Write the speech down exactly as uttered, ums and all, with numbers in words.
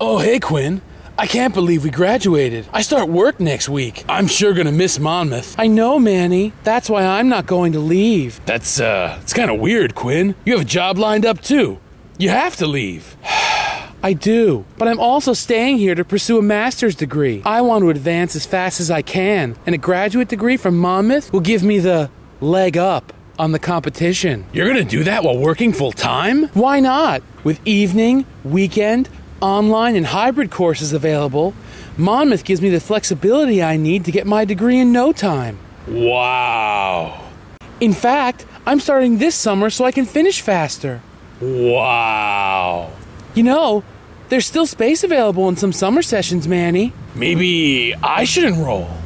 Oh, hey, Quinn. I can't believe we graduated. I start work next week. I'm sure gonna miss Monmouth. I know, Manny. That's why I'm not going to leave. That's, uh, it's kind of weird, Quinn. You have a job lined up, too. You have to leave. I do, but I'm also staying here to pursue a master's degree. I want to advance as fast as I can, and a graduate degree from Monmouth will give me the leg up on the competition. You're gonna do that while working full-time? Why not? With evening, weekend, online and hybrid courses available, Monmouth gives me the flexibility I need to get my degree in no time. Wow. In fact, I'm starting this summer so I can finish faster. Wow. You know, there's still space available in some summer sessions, Manny. Maybe I should enroll.